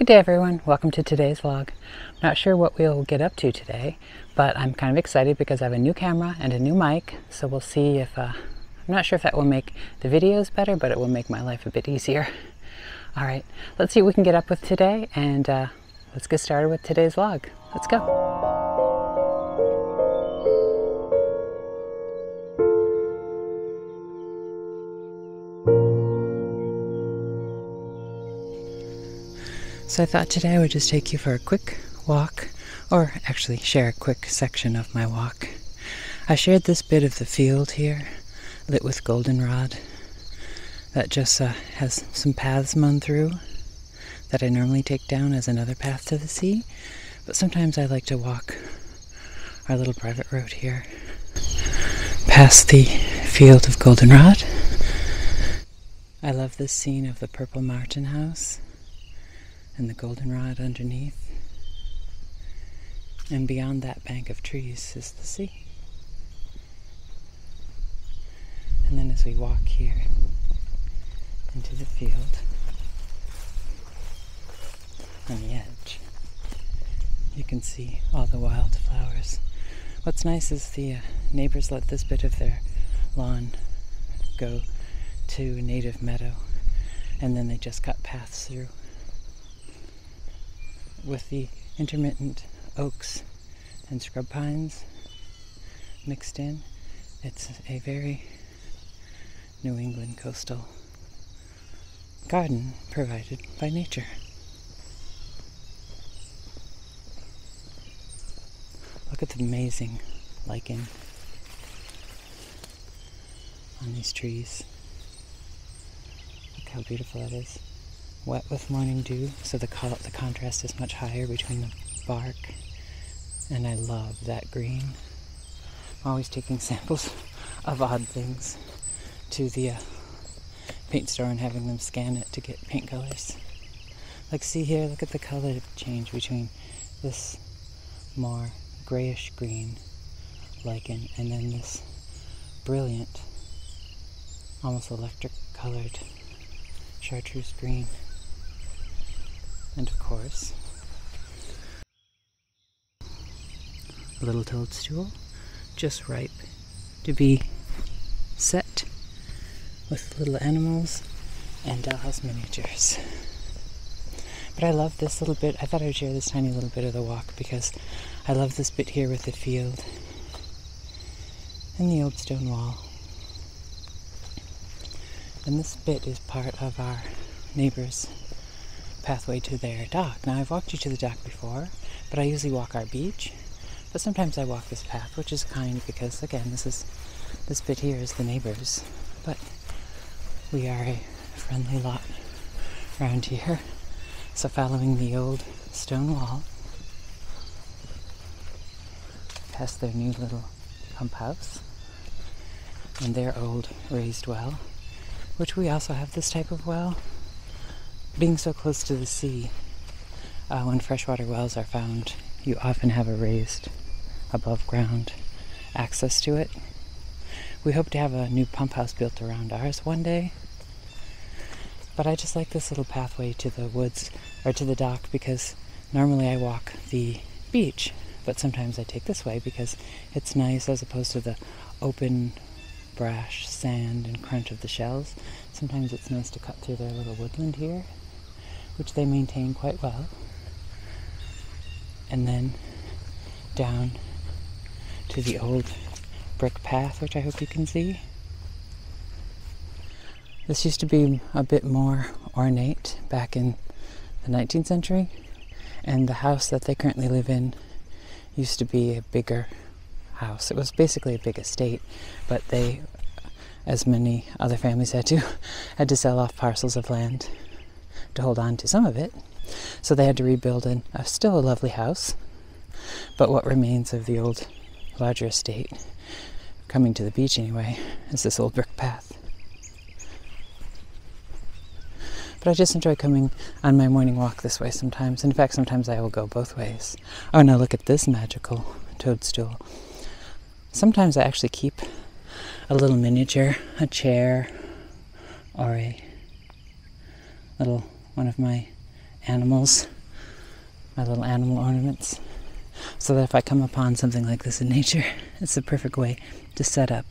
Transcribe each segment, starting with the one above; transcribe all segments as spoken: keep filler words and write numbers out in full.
Good day everyone, welcome to today's vlog. I'm not sure what we'll get up to today, but I'm kind of excited because I have a new camera and a new mic, so we'll see if, uh, I'm not sure if that will make the videos better, but it will make my life a bit easier. All right, let's see what we can get up with today, and uh, let's get started with today's vlog. Let's go. So I thought today I would just take you for a quick walk, or actually share a quick section of my walk. I shared this bit of the field here, lit with goldenrod, that just uh, has some paths mown through that I normally take down as another path to the sea, but sometimes I like to walk our little private road here past the field of goldenrod. I love this scene of the Purple Martin house and the goldenrod underneath, and beyond that bank of trees is the sea. And then as we walk here into the field, on the edge, you can see all the wildflowers. What's nice is the uh, neighbors let this bit of their lawn go to native meadow, and then they just cut paths through with the intermittent oaks and scrub pines mixed in. It's a very New England coastal garden provided by nature. Look at the amazing lichen on these trees. Look how beautiful it is. Wet with morning dew, so the co the contrast is much higher between the bark, and I love that green. I'm always taking samples of odd things to the uh, paint store and having them scan it to get paint colors. Like, see here, look at the color change between this more grayish green lichen and then this brilliant, almost electric colored chartreuse green. And of course, a little toadstool, just ripe to be set with little animals and dollhouse miniatures. But I love this little bit. I thought I would share this tiny little bit of the walk because I love this bit here with the field and the old stone wall. And this bit is part of our neighbor's pathway to their dock. Now, I've walked you to the dock before, but I usually walk our beach. But sometimes I walk this path, which is kind because, again, this is this bit here is the neighbor's. But we are a friendly lot around here. So following the old stone wall, past their new little pump house and their old raised well, which we also have this type of well. Being so close to the sea, uh, when freshwater wells are found, you often have a raised above ground access to it. We hope to have a new pump house built around ours one day, but I just like this little pathway to the woods or to the dock because normally I walk the beach, but sometimes I take this way because it's nice as opposed to the open brash, sand, and crunch of the shells. Sometimes it's nice to cut through their little woodland here, which they maintain quite well. And then down to the old brick path, which I hope you can see. This used to be a bit more ornate back in the nineteenth century, and the house that they currently live in used to be a bigger house. It was basically a big estate, but they, as many other families had to, had to sell off parcels of land to hold on to some of it. So they had to rebuild an, uh, still a lovely house, but what remains of the old, larger estate, coming to the beach anyway, is this old brick path. But I just enjoy coming on my morning walk this way sometimes. In fact, sometimes I will go both ways. Oh, now look at this magical toadstool. Sometimes I actually keep a little miniature, a chair, or a little one of my animals, my little animal ornaments, so that if I come upon something like this in nature, it's the perfect way to set up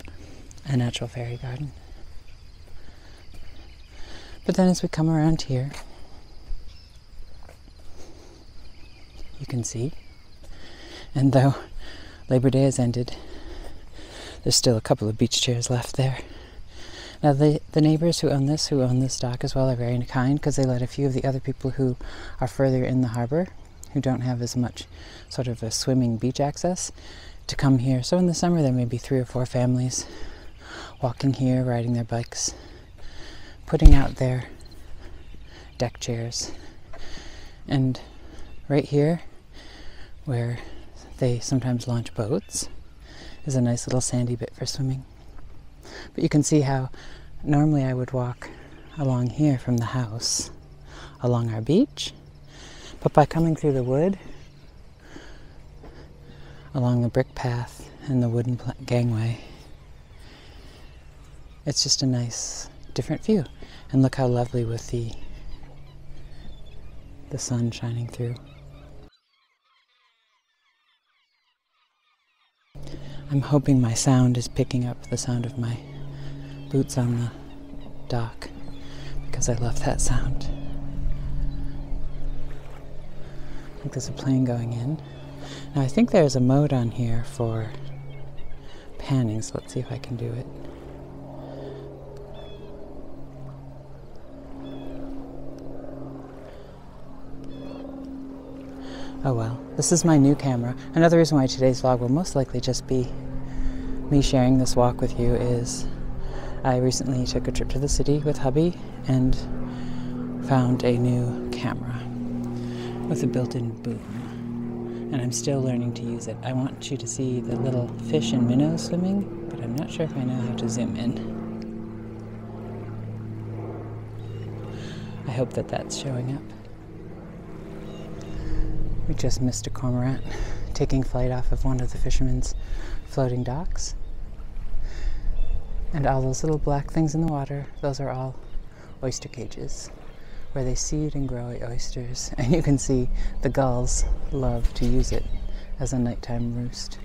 a natural fairy garden. But then as we come around here, you can see, and though Labor Day has ended, there's still a couple of beach chairs left there. Now the, the neighbors who own this, who own this dock as well, are very kind, because they let a few of the other people who are further in the harbor, who don't have as much sort of a swimming beach access, to come here. So in the summer there may be three or four families walking here, riding their bikes, putting out their deck chairs. And right here, where they sometimes launch boats, is a nice little sandy bit for swimming. But you can see how normally I would walk along here from the house, along our beach, but by coming through the wood, along the brick path and the wooden gangway, it's just a nice different view. And look how lovely with the, the sun shining through. I'm hoping my sound is picking up the sound of my boots on the dock, because I love that sound. I think there's a plane going in. Now I think there's a mode on here for panning, so let's see if I can do it. Oh well, this is my new camera. Another reason why today's vlog will most likely just be me sharing this walk with you is I recently took a trip to the city with hubby and found a new camera with a built-in boom. And I'm still learning to use it. I want you to see the little fish and minnows swimming, but I'm not sure if I know how to zoom in. I hope that that's showing up. We just missed a cormorant taking flight off of one of the fishermen's floating docks. And all those little black things in the water, those are all oyster cages where they seed and grow oysters. And you can see the gulls love to use it as a nighttime roost.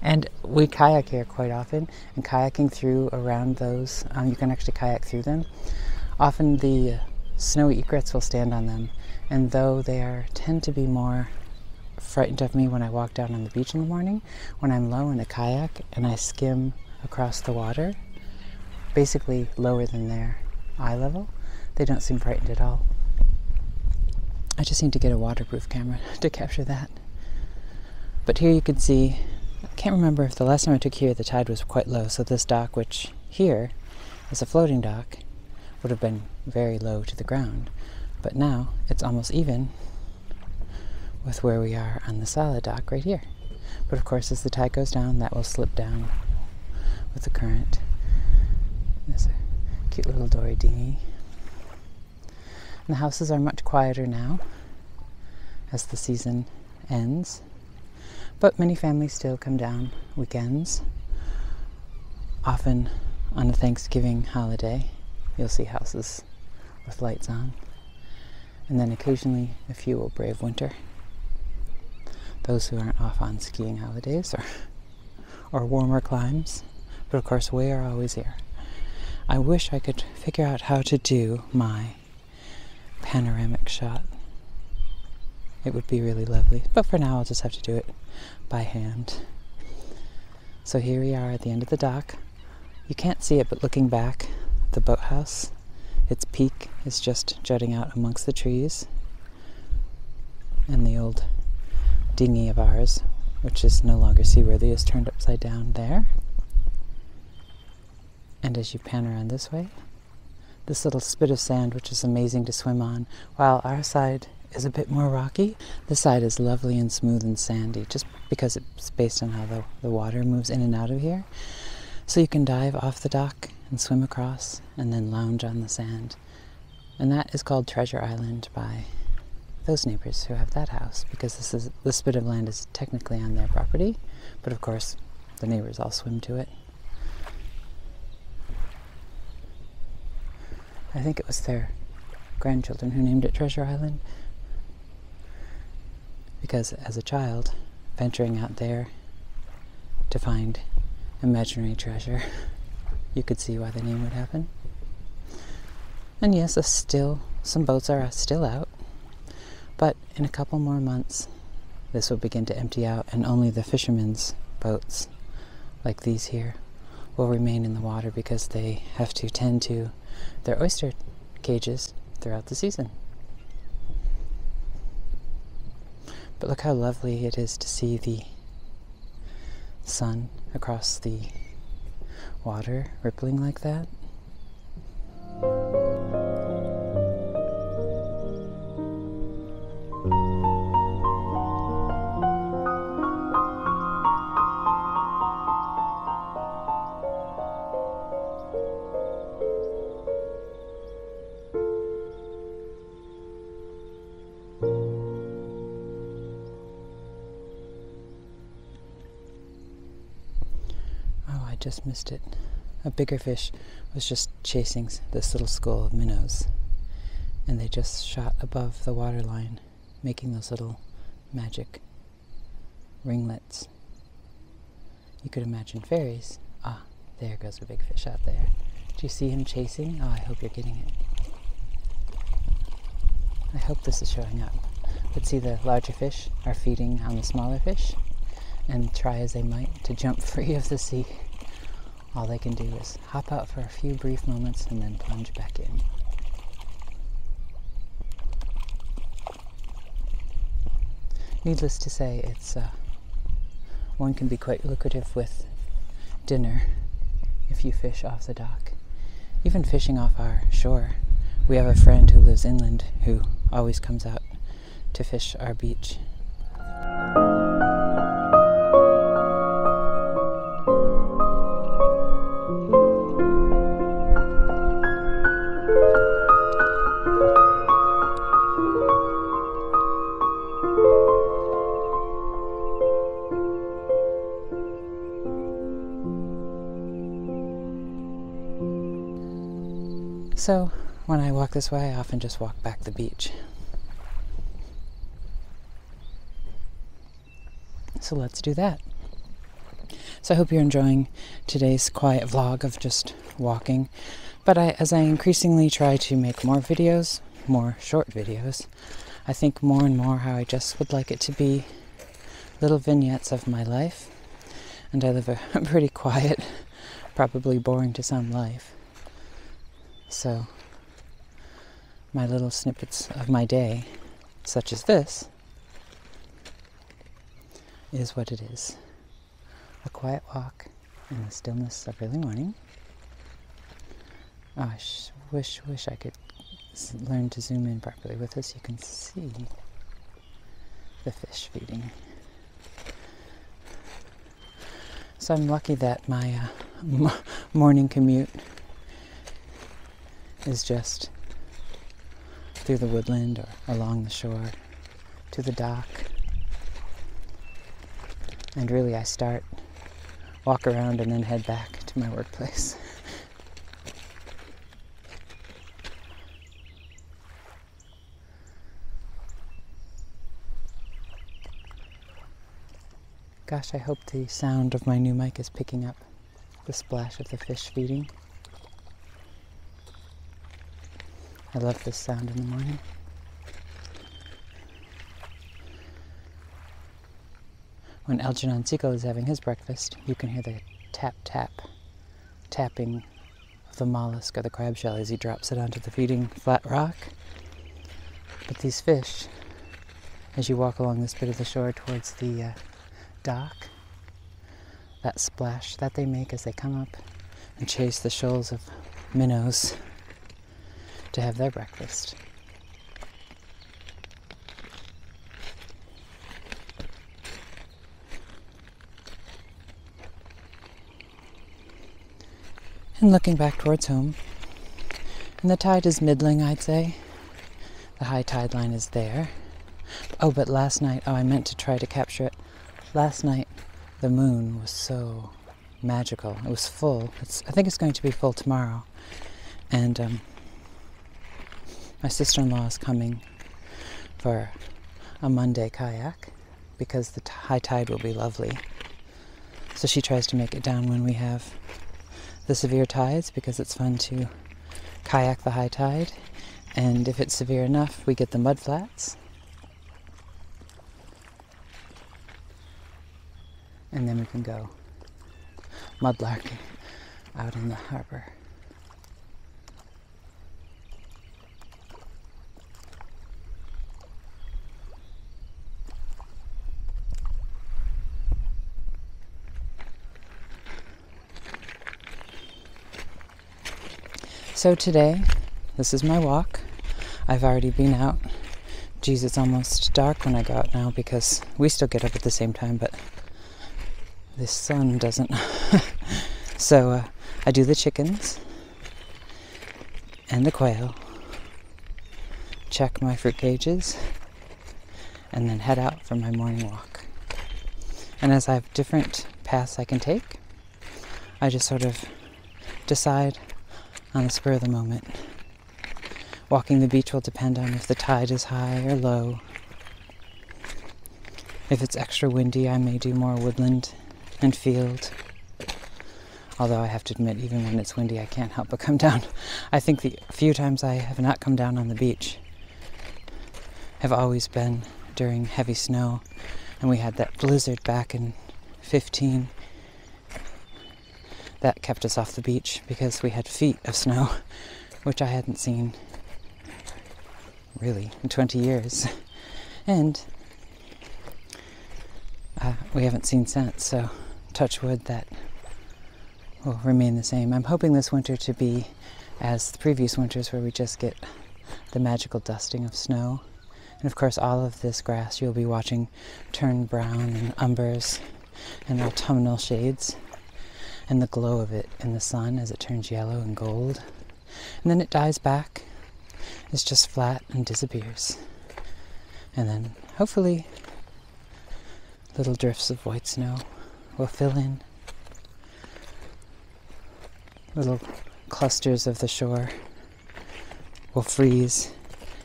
And we kayak here quite often, and kayaking through around those, um, you can actually kayak through them. Often the snowy egrets will stand on them, and though they are tend to be more frightened of me when I walk down on the beach in the morning, when I'm low in a kayak and I skim across the water, basically lower than their eye level, they don't seem frightened at all. I just need to get a waterproof camera to capture that. But here you can see, I can't remember if the last time I took here the tide was quite low, so this dock, which here is a floating dock, would have been very low to the ground, but now it's almost even with where we are on the solid dock right here. But of course, as the tide goes down, that will slip down with the current. There's a cute little dory dinghy. And the houses are much quieter now as the season ends, but many families still come down weekends, often on a Thanksgiving holiday. You'll see houses with lights on. And then occasionally a few will brave winter. Those who aren't off on skiing holidays or, or warmer climes. But of course, we are always here. I wish I could figure out how to do my panoramic shot. It would be really lovely. But for now, I'll just have to do it by hand. So here we are at the end of the dock. You can't see it, but looking back, the boathouse, its peak is just jutting out amongst the trees, and the old dinghy of ours, which is no longer seaworthy, is turned upside down there. And as you pan around this way, this little spit of sand, which is amazing to swim on, while our side is a bit more rocky, this side is lovely and smooth and sandy, just because it's based on how the, the water moves in and out of here. So you can dive off the dock and swim across and then lounge on the sand. And that is called Treasure Island by those neighbors who have that house, because this is this bit of land is technically on their property, but of course the neighbors all swim to it. I think it was their grandchildren who named it Treasure Island, because as a child, venturing out there to find imaginary treasure, you could see why the name would happen. And yes, still some boats are still out, but in a couple more months, this will begin to empty out, and only the fishermen's boats, like these here, will remain in the water because they have to tend to their oyster cages throughout the season. But look how lovely it is to see the sun across the water rippling like that. Just missed it. A bigger fish was just chasing this little school of minnows, and they just shot above the waterline, making those little magic ringlets. You could imagine fairies. Ah, there goes a big fish out there. Do you see him chasing? Oh, I hope you're getting it. I hope this is showing up. But see, the larger fish are feeding on the smaller fish, and try as they might to jump free of the sea, all they can do is hop out for a few brief moments and then plunge back in. Needless to say, it's uh, one can be quite lucrative with dinner if you fish off the dock. Even fishing off our shore. We have a friend who lives inland who always comes out to fish our beach. So when I walk this way, I often just walk back the beach. So let's do that. So I hope you're enjoying today's quiet vlog of just walking. But I, as I increasingly try to make more videos, more short videos, I think more and more how I just would like it to be little vignettes of my life. And I live a pretty quiet, probably boring to some life. So my little snippets of my day, such as this, is what it is. A quiet walk in the stillness of early morning. Oh, I sh wish, wish I could s learn to zoom in properly with this. You can see the fish feeding. So I'm lucky that my uh, m morning commute is just through the woodland or along the shore to the dock. And really I start, walk around, and then head back to my workplace. Gosh, I hope the sound of my new mic is picking up the splash of the fish feeding. I love this sound in the morning. When Algernon Tico is having his breakfast, you can hear the tap, tap, tapping of the mollusk or the crab shell as he drops it onto the feeding flat rock. But these fish, as you walk along this bit of the shore towards the uh, dock, that splash that they make as they come up and chase the shoals of minnows to have their breakfast. And looking back towards home, and the tide is middling, I'd say. The high tide line is there. Oh, but last night, oh, I meant to try to capture it. Last night, the moon was so magical. It was full. It's, I think it's going to be full tomorrow. And um, My sister-in-law is coming for a Monday kayak because the high tide will be lovely. So she tries to make it down when we have the severe tides because it's fun to kayak the high tide. And if it's severe enough, we get the mud flats. And then we can go mudlarking out in the harbor. So today, this is my walk. I've already been out. Geez, it's almost dark when I go out now because we still get up at the same time, but the sun doesn't. So uh, I do the chickens and the quail, check my fruit gauges, and then head out for my morning walk. And as I have different paths I can take, I just sort of decide on the spur of the moment. Walking the beach will depend on if the tide is high or low. If it's extra windy, I may do more woodland and field. Although I have to admit, even when it's windy, I can't help but come down. I think the few times I have not come down on the beach have always been during heavy snow. And we had that blizzard back in fifteen. That kept us off the beach because we had feet of snow, which I hadn't seen really in twenty years. And uh, we haven't seen since, so touch wood that will remain the same. I'm hoping this winter to be as the previous winters where we just get the magical dusting of snow. And of course all of this grass you'll be watching turn brown and umbers and autumnal shades, and the glow of it in the sun as it turns yellow and gold. And then it dies back. It's just flat and disappears. And then, hopefully, little drifts of white snow will fill in. Little clusters of the shore will freeze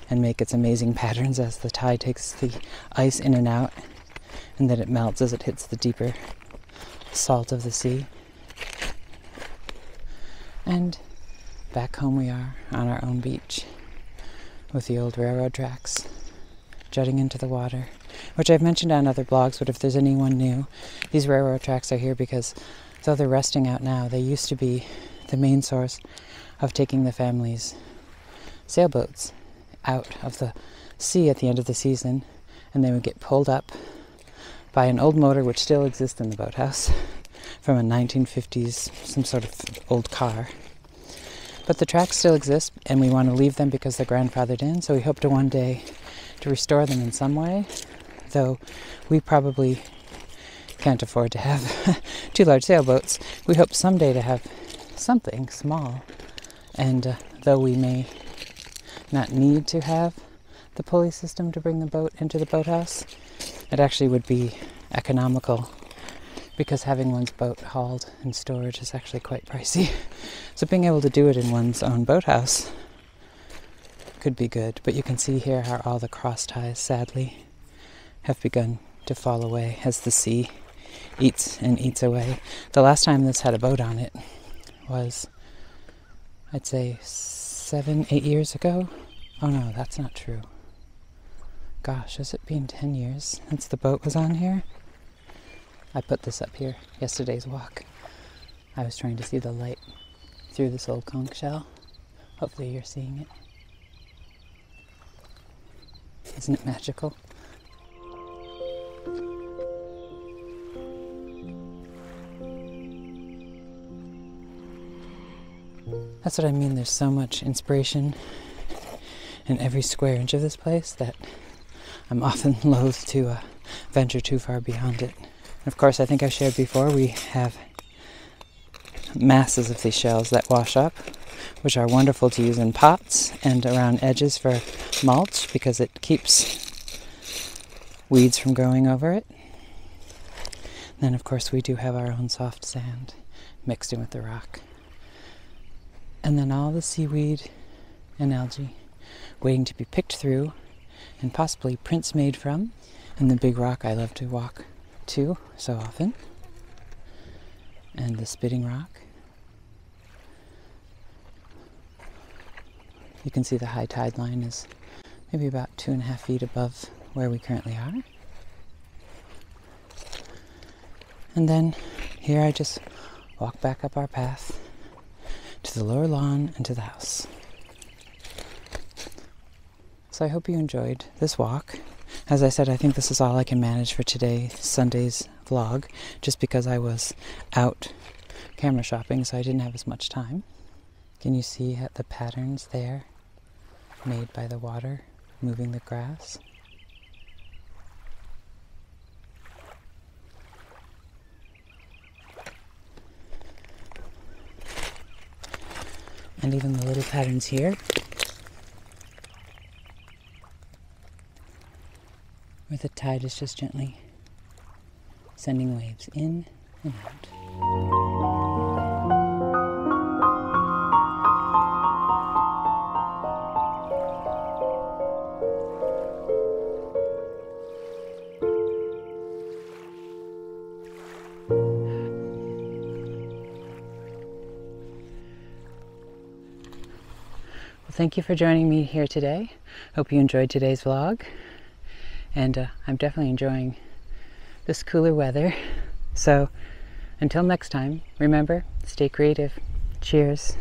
and make its amazing patterns as the tide takes the ice in and out, and then it melts as it hits the deeper salt of the sea. And back home we are on our own beach with the old railroad tracks jutting into the water, which I've mentioned on other blogs, but if there's anyone new, these railroad tracks are here because though they're rusting out now, they used to be the main source of taking the family's sailboats out of the sea at the end of the season, and they would get pulled up by an old motor which still exists in the boathouse, from a nineteen fifties, some sort of old car. But the tracks still exist, and we want to leave them because they're grandfathered in, so we hope to one day to restore them in some way, though we probably can't afford to have two large sailboats. We hope someday to have something small, and uh, though we may not need to have the pulley system to bring the boat into the boathouse, it actually would be economical, because having one's boat hauled and stored is actually quite pricey. So being able to do it in one's own boathouse could be good. But you can see here how all the cross ties, sadly, have begun to fall away as the sea eats and eats away. The last time this had a boat on it was, I'd say, seven, eight years ago. Oh no, that's not true. Gosh, has it been ten years since the boat was on here? I put this up here, yesterday's walk. I was trying to see the light through this old conch shell. Hopefully you're seeing it. Isn't it magical? That's what I mean, there's so much inspiration in every square inch of this place that I'm often loath to uh, venture too far beyond it. Of course, I think I shared before, we have masses of these shells that wash up, which are wonderful to use in pots and around edges for mulch because it keeps weeds from growing over it. And then, of course, we do have our own soft sand mixed in with the rock. And then all the seaweed and algae, waiting to be picked through and possibly prints made from, and the big rock I love to walk to so often, and the spitting rock. You can see the high tide line is maybe about two and a half feet above where we currently are. And then here I just walk back up our path to the lower lawn and to the house. So I hope you enjoyed this walk. As I said, I think this is all I can manage for today, Sunday's vlog, just because I was out camera shopping, so I didn't have as much time. Can you see the patterns there made by the water moving the grass? And even the little patterns here, where the tide is just gently sending waves in and out. Well, thank you for joining me here today. Hope you enjoyed today's vlog. And uh, I'm definitely enjoying this cooler weather. So until next time, remember, stay creative. Cheers.